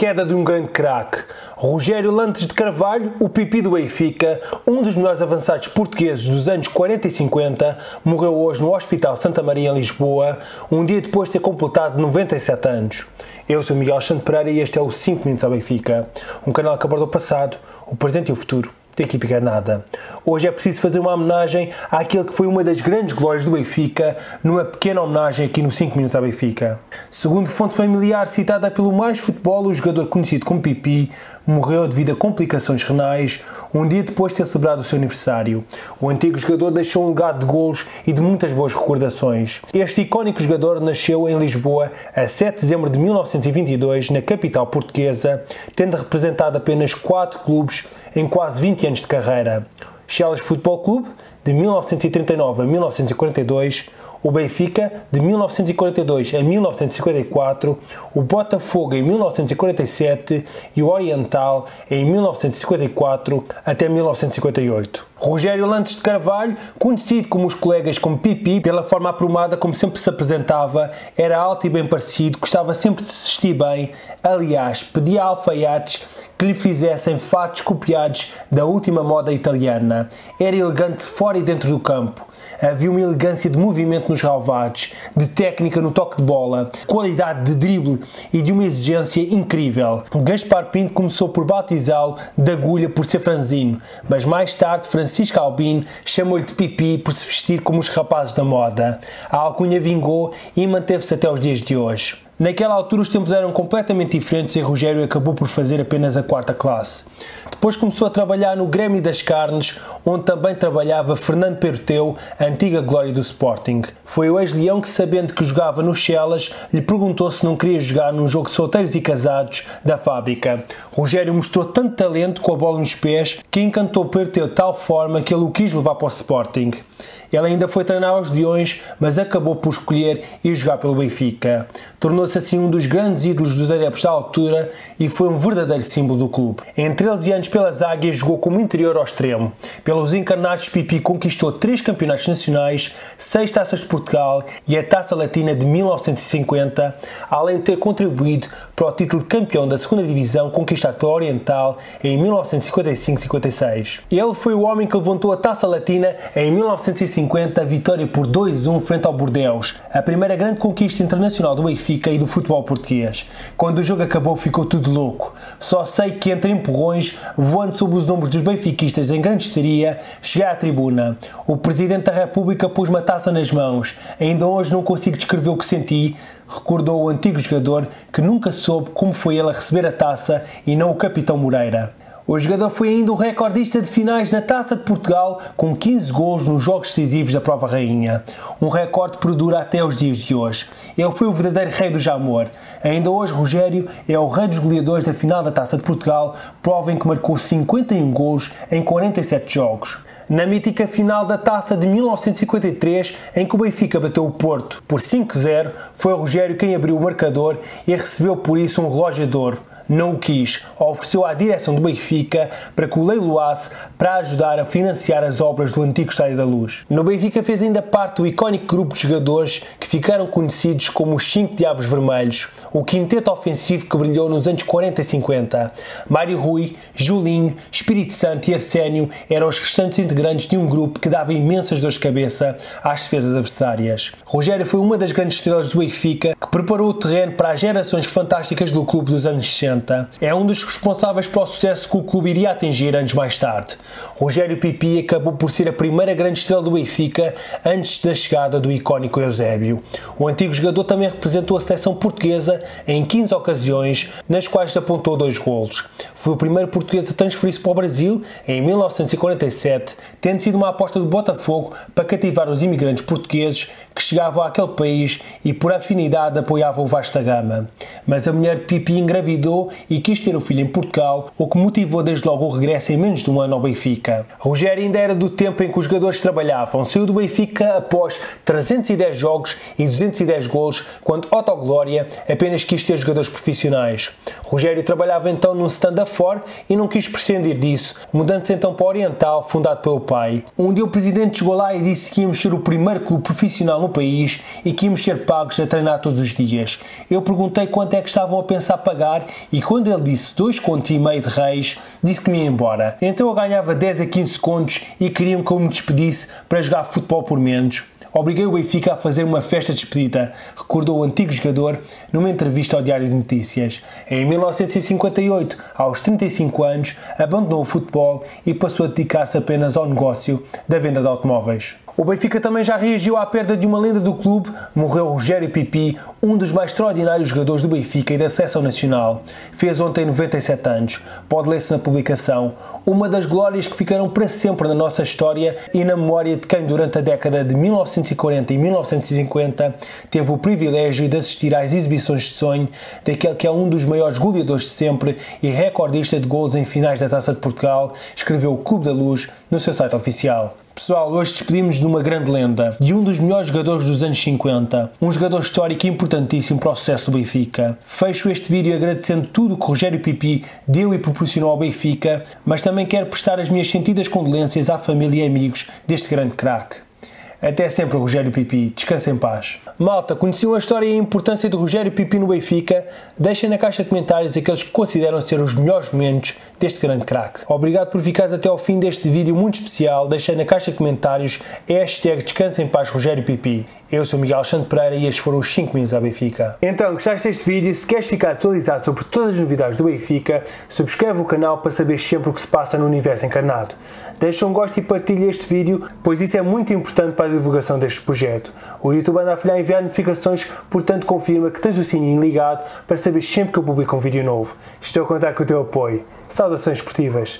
queda de um grande craque. Rogério Lantres de Carvalho, o Pipi do Benfica, um dos melhores avançados portugueses dos anos 40 e 50, morreu hoje no Hospital de Santa Maria, em Lisboa, um dia depois de ter completado 97 anos. Eu sou Miguel Alexandre Pereira e este é o 5 Minutos ao Benfica, um canal que aborda o passado, o presente e o futuro da equipa encarnada. Hoje é preciso fazer uma homenagem àquele que foi uma das grandes glórias do Benfica, numa pequena homenagem aqui no 5 Minutos ao Benfica. Segundo fonte familiar citada pelo Mais Futebol, o jogador conhecido como Pipi morreu devido a complicações renais um dia depois de ter celebrado o seu aniversário. O antigo jogador deixou um legado de golos e de muitas boas recordações. Este icónico jogador nasceu em Lisboa a 7 de dezembro de 1922, na capital portuguesa, tendo representado apenas 4 clubes em quase 20 anos de carreira. Chelas Futebol Clube, de 1939 a 1942, o Benfica, de 1942 a 1954, o Botafogo, em 1947 e o Oriental, em 1954 até 1958. Rogério Lantres de Carvalho, conhecido como os colegas como Pipi, pela forma aprumada como sempre se apresentava, era alto e bem parecido, gostava sempre de se vestir bem, aliás, pedia a alfaiates que lhe fizessem fatos copiados da última moda italiana. Era elegante fora e dentro do campo. Havia uma elegância de movimento nos ralvados, de técnica no toque de bola, qualidade de drible e de uma exigência incrível. Gaspar Pinto começou por batizá-lo de agulha por ser franzino, mas mais tarde Francisco Albino chamou-lhe de Pipi por se vestir como os rapazes da moda. A alcunha vingou e manteve-se até os dias de hoje. Naquela altura os tempos eram completamente diferentes e Rogério acabou por fazer apenas a 4ª classe. Depois começou a trabalhar no Grêmio das Carnes, onde também trabalhava Fernando Peruteu, a antiga glória do Sporting. Foi o ex-leão que, sabendo que jogava no Chelas, lhe perguntou se não queria jogar num jogo de solteiros e casados da fábrica. Rogério mostrou tanto talento com a bola nos pés que encantou Peruteu de tal forma que ele o quis levar para o Sporting. Ele ainda foi treinar aos Leões, mas acabou por escolher ir jogar pelo Benfica. Tornou-se assim um dos grandes ídolos dos adeptos da altura e foi um verdadeiro símbolo do clube. Em 13 anos pelas Águias jogou como interior ao extremo. Pelos encarnados, Pipi conquistou 3 campeonatos nacionais, 6 taças de Portugal e a Taça Latina de 1950, além de ter contribuído para o título de campeão da 2ª Divisão conquistado pela Oriental em 1955-56. Ele foi o homem que levantou a Taça Latina em 1955, a vitória por 2-1 frente ao Bordeaux, a primeira grande conquista internacional do Benfica e do futebol português. Quando o jogo acabou ficou tudo louco. Só sei que entre empurrões, voando sob os ombros dos benfiquistas em grande histeria, cheguei à tribuna. O Presidente da República pôs-me a taça nas mãos. Ainda hoje não consigo descrever o que senti, recordou o antigo jogador que nunca soube como foi ele a receber a taça e não o capitão Moreira. O jogador foi ainda o recordista de finais na Taça de Portugal, com 15 golos nos jogos decisivos da Prova Rainha. Um recorde que perdura até os dias de hoje. Ele foi o verdadeiro rei do Jamor. Ainda hoje, Rogério é o rei dos goleadores da final da Taça de Portugal, prova em que marcou 51 golos em 47 jogos. Na mítica final da Taça de 1953, em que o Benfica bateu o Porto por 5-0, foi Rogério quem abriu o marcador e recebeu por isso um relógio de ouro. Não o quis, ofereceu à direção do Benfica para que o leiloasse para ajudar a financiar as obras do antigo Estádio da Luz. No Benfica fez ainda parte do icónico grupo de jogadores que ficaram conhecidos como os 5 Diabos Vermelhos, o quinteto ofensivo que brilhou nos anos 40 e 50. Mário Rui, Julinho, Espírito Santo e Arsénio eram os restantes integrantes de um grupo que dava imensas dores de cabeça às defesas adversárias. Rogério foi uma das grandes estrelas do Benfica que preparou o terreno para as gerações fantásticas do clube dos anos 60. É um dos responsáveis para o sucesso que o clube iria atingir anos mais tarde. Rogério Pipi acabou por ser a primeira grande estrela do Benfica antes da chegada do icónico Eusébio. O antigo jogador também representou a seleção portuguesa em 15 ocasiões, nas quais apontou 2 golos. Foi o primeiro português a transferir-se para o Brasil em 1947, tendo sido uma aposta do Botafogo para cativar os imigrantes portugueses que chegavam àquele país e por afinidade apoiavam o Vasco da Gama. Mas a mulher de Pipi engravidou e quis ter o filho em Portugal, o que motivou desde logo o regresso em menos de um ano ao Benfica. Rogério ainda era do tempo em que os jogadores trabalhavam. Saiu do Benfica após 310 jogos e 210 golos, quando Otto Glória apenas quis ter jogadores profissionais. Rogério trabalhava então num stand-up e não quis prescindir disso, mudando-se então para Oriental, fundado pelo pai. Um dia o presidente chegou lá e disse que íamos ser o primeiro clube profissional no país e que íamos ser pagos a treinar todos os dias. Eu perguntei quanto é que estavam a pensar pagar e quando ele disse 2,5 contos de reis, disse que me ia embora. Então eu ganhava 10 a 15 contos e queriam que eu me despedisse para jogar futebol por menos. Obriguei o Benfica a fazer uma festa de despedida, recordou o antigo jogador numa entrevista ao Diário de Notícias. Em 1958, aos 35 anos, abandonou o futebol e passou a dedicar-se apenas ao negócio da venda de automóveis. O Benfica também já reagiu à perda de uma lenda do clube, morreu Rogério Pipi, um dos mais extraordinários jogadores do Benfica e da Seleção Nacional. Fez ontem 97 anos, pode ler-se na publicação, uma das glórias que ficarão para sempre na nossa história e na memória de quem durante a década de 1940 e 1950 teve o privilégio de assistir às exibições de sonho daquele que é um dos maiores goleadores de sempre e recordista de golos em finais da Taça de Portugal, escreveu o Clube da Luz no seu site oficial. Pessoal, hoje despedimos de uma grande lenda, de um dos melhores jogadores dos anos 50, um jogador histórico e importantíssimo para o sucesso do Benfica. Fecho este vídeo agradecendo tudo o que Rogério Pipi deu e proporcionou ao Benfica, mas também quero prestar as minhas sentidas condolências à família e amigos deste grande craque. Até sempre, Rogério Pipi. Descansa em paz. Malta, conheciam a história e a importância do Rogério Pipi no Benfica? Deixem na caixa de comentários aqueles que consideram ser os melhores momentos deste grande craque. Obrigado por ficares até ao fim deste vídeo muito especial. Deixem na caixa de comentários hashtag Descansa em Paz Rogério Pipi. Eu sou Miguel Alexandre Pereira e estes foram os 5 Minutos ao Benfica. Então, gostaste deste vídeo? Se queres ficar atualizado sobre todas as novidades do Benfica, subscreve o canal para saber sempre o que se passa no universo encarnado. Deixa um gosto e partilha este vídeo, pois isso é muito importante para a divulgação deste projeto. O YouTube anda a falhar em enviar notificações, portanto confirma que tens o sininho ligado para saber sempre que eu publico um vídeo novo. Estou a contar com o teu apoio. Saudações esportivas!